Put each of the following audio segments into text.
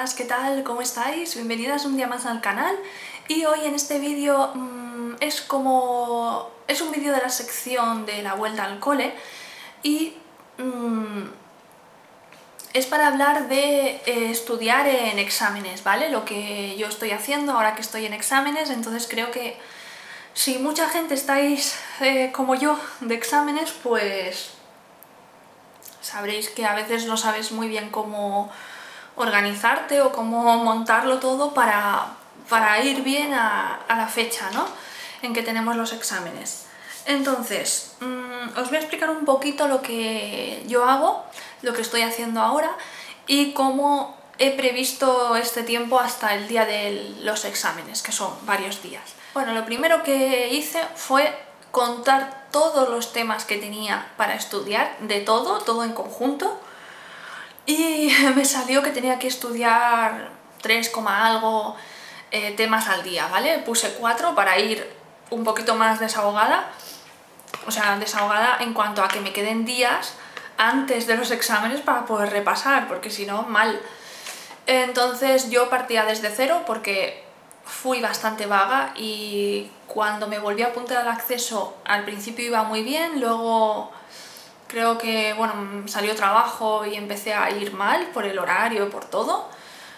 todas, ¿qué tal? ¿Cómo estáis? Bienvenidas un día más al canal. Y hoy en este vídeo es un vídeo de la sección de la vuelta al cole y es para hablar de estudiar en exámenes, ¿vale? Lo que yo estoy haciendo ahora que estoy en exámenes. Entonces creo que si mucha gente estáis como yo de exámenes, pues sabréis que a veces no sabes muy bien cómo organizarte o cómo montarlo todo para ir bien a la fecha, ¿no?, en que tenemos los exámenes. Entonces, os voy a explicar un poquito lo que yo hago, lo que estoy haciendo ahora y cómo he previsto este tiempo hasta el día de los exámenes, que son varios días. Bueno, lo primero que hice fue contar todos los temas que tenía para estudiar, de todo en conjunto, y me salió que tenía que estudiar 3, algo temas al día, ¿vale? Puse 4 para ir un poquito más desahogada, o sea, desahogada en cuanto a que me queden días antes de los exámenes para poder repasar, porque si no, mal. Entonces yo partía desde cero porque fui bastante vaga y cuando me volví a apuntar al acceso al principio iba muy bien, luego creo que, bueno, salió trabajo y empecé a ir mal por el horario, por todo.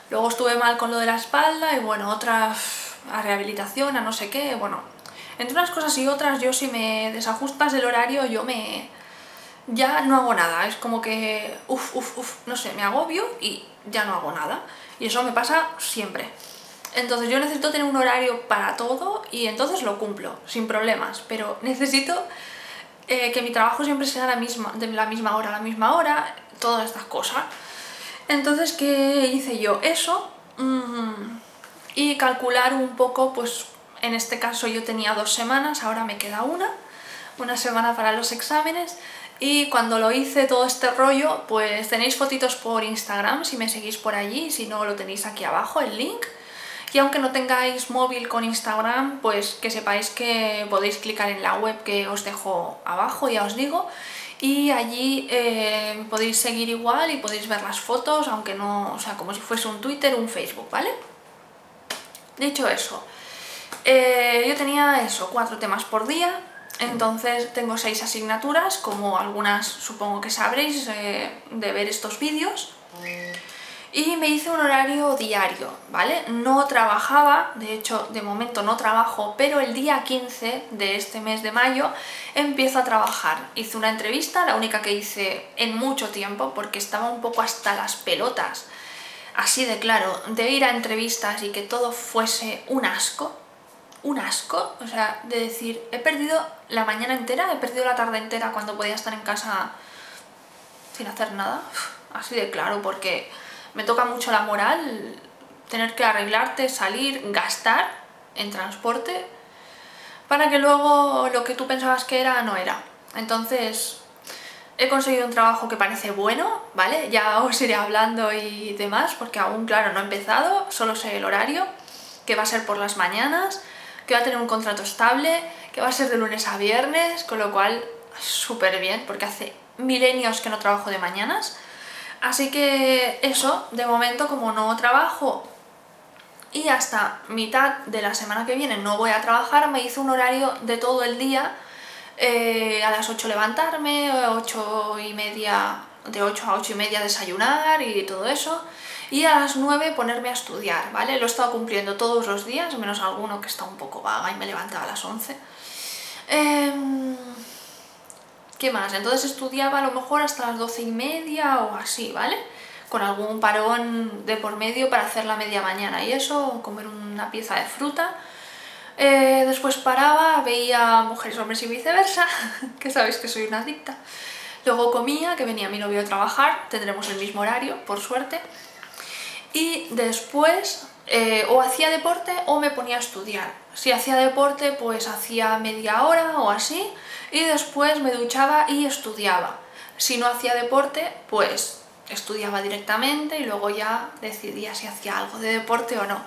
Luego estuve mal con lo de la espalda y bueno, otras a rehabilitación, a no sé qué, bueno. Entre unas cosas y otras, yo si me desajustas el horario, ya no hago nada, es como que no sé, me agobio y ya no hago nada. Y eso me pasa siempre. Entonces yo necesito tener un horario para todo y entonces lo cumplo, sin problemas, pero necesito que mi trabajo siempre sea la misma hora, todas estas cosas. Entonces, ¿qué hice yo? Eso, y calcular un poco, pues en este caso yo tenía 2 semanas, ahora me queda una semana para los exámenes. Y cuando lo hice todo este rollo, pues tenéis fotitos por Instagram, si me seguís por allí, si no lo tenéis aquí abajo, el link. Y aunque no tengáis móvil con Instagram, pues que sepáis que podéis clicar en la web que os dejo abajo, ya os digo, y allí podéis seguir igual y podéis ver las fotos, aunque no, o sea, como si fuese un Twitter, un Facebook, ¿vale? Dicho eso, yo tenía eso, 4 temas por día, entonces tengo 6 asignaturas, como algunas supongo que sabréis de ver estos vídeos. Y me hice un horario diario, ¿vale? No trabajaba, de hecho, de momento no trabajo, pero el día 15 de este mes de mayo empiezo a trabajar. Hice una entrevista, la única que hice en mucho tiempo, porque estaba un poco hasta las pelotas, así de claro, de ir a entrevistas y que todo fuese un asco, o sea, de decir, he perdido la mañana entera, he perdido la tarde entera cuando podía estar en casa sin hacer nada, así de claro, porque me toca mucho la moral, tener que arreglarte, salir, gastar en transporte, para que luego lo que tú pensabas que era, no era. Entonces, he conseguido un trabajo que parece bueno, ¿vale? Ya os iré hablando y demás, porque aún, claro, no he empezado, solo sé el horario, que va a ser por las mañanas, que va a tener un contrato estable, que va a ser de lunes a viernes, con lo cual, súper bien, porque hace milenios que no trabajo de mañanas. Así que eso, de momento como no trabajo y hasta mitad de la semana que viene no voy a trabajar, me hice un horario de todo el día, a las 8 levantarme, 8:30, de 8 a 8:30 desayunar y todo eso, y a las 9 ponerme a estudiar, ¿vale? Lo he estado cumpliendo todos los días, menos alguno que está un poco vaga y me levantaba a las 11. ¿Qué más? Entonces estudiaba a lo mejor hasta las 12:30 o así, ¿vale? Con algún parón de por medio para hacer la media mañana y eso, comer una pieza de fruta. Después paraba, veía Mujeres, Hombres y Viceversa, que sabéis que soy una adicta. Luego comía, que venía mi novio a trabajar, tendremos el mismo horario, por suerte. Y después o hacía deporte o me ponía a estudiar. Si hacía deporte, pues hacía media hora o así. Y después me duchaba y estudiaba. Si no hacía deporte, pues estudiaba directamente y luego ya decidía si hacía algo de deporte o no,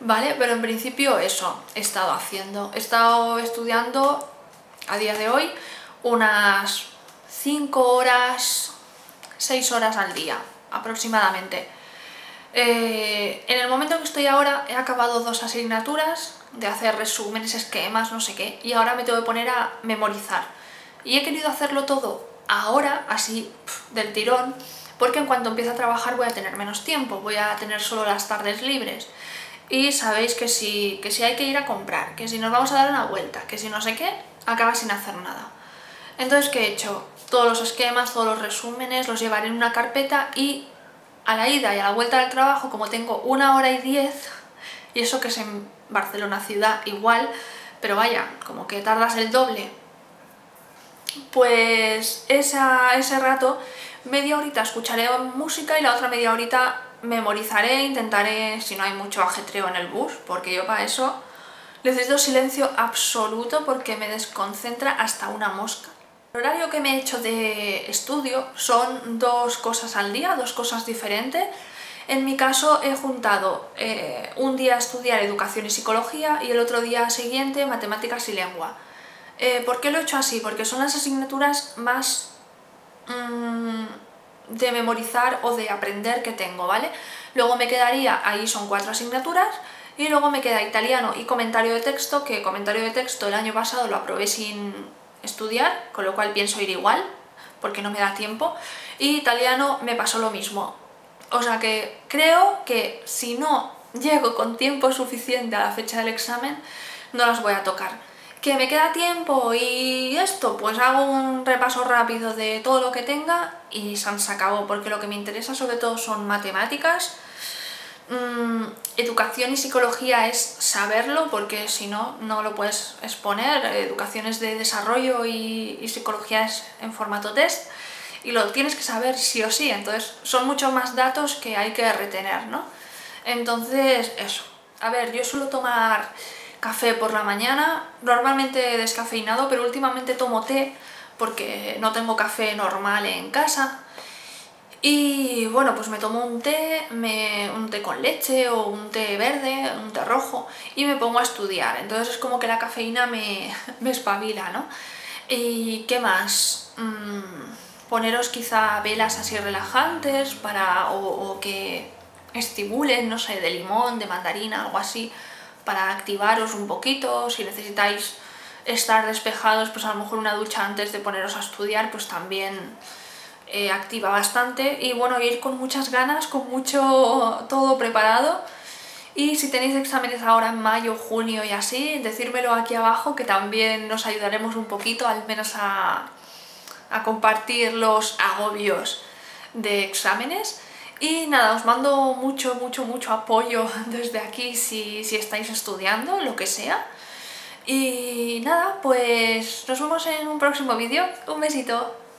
¿vale? Pero en principio eso he estado haciendo. He estado estudiando a día de hoy unas 5 horas, 6 horas al día aproximadamente. En el momento que estoy ahora he acabado 2 asignaturas de hacer resúmenes, esquemas, no sé qué, y ahora me tengo que poner a memorizar. Y he querido hacerlo todo ahora, así, del tirón, porque en cuanto empiece a trabajar voy a tener menos tiempo, voy a tener solo las tardes libres. Y sabéis que si hay que ir a comprar, que si nos vamos a dar una vuelta, que si no sé qué, acaba sin hacer nada. Entonces, ¿qué he hecho? Todos los esquemas, todos los resúmenes, los llevaré en una carpeta y a la ida y a la vuelta del trabajo, como tengo 1 hora y 10, y eso que es en Barcelona ciudad igual, pero vaya, como que tardas el doble, pues ese rato, media horita escucharé música y la otra media horita memorizaré, intentaré, si no hay mucho ajetreo en el bus, porque yo para eso necesito silencio absoluto porque me desconcentra hasta una mosca. El horario que me he hecho de estudio son 2 cosas al día, 2 cosas diferentes. En mi caso he juntado un día a estudiar educación y psicología y el otro día siguiente matemáticas y lengua. ¿Por qué lo he hecho así? Porque son las asignaturas más de memorizar o de aprender que tengo, ¿vale? Luego me quedaría, ahí son 4 asignaturas, y luego me queda italiano y comentario de texto, que comentario de texto el año pasado lo aprobé sin estudiar, con lo cual pienso ir igual porque no me da tiempo, y italiano me pasó lo mismo, o sea que creo que si no llego con tiempo suficiente a la fecha del examen no las voy a tocar. ¿Que me queda tiempo y esto? Pues hago un repaso rápido de todo lo que tenga y se acabó, porque lo que me interesa sobre todo son matemáticas, educación y psicología es saberlo, porque si no, no lo puedes exponer. Educación es de desarrollo y psicología es en formato test y lo tienes que saber sí o sí, entonces son muchos más datos que hay que retener, ¿no? Entonces, eso. A ver, yo suelo tomar café por la mañana, normalmente descafeinado, pero últimamente tomo té porque no tengo café normal en casa. Y bueno, pues me tomo un té, un té con leche o un té verde, un té rojo, y me pongo a estudiar. Entonces es como que la cafeína me espabila, ¿no? ¿Y qué más? Poneros quizá velas así relajantes para, o que estimulen, no sé, de limón, de mandarina, algo así, para activaros un poquito. Si necesitáis estar despejados, pues a lo mejor una ducha antes de poneros a estudiar, pues también activa bastante. Y bueno, ir con muchas ganas, con mucho todo preparado, y si tenéis exámenes ahora en mayo, junio y así, decírmelo aquí abajo, que también nos ayudaremos un poquito al menos a compartir los agobios de exámenes. Y nada, os mando mucho, mucho, mucho apoyo desde aquí si estáis estudiando, lo que sea. Y nada, pues nos vemos en un próximo vídeo. Un besito.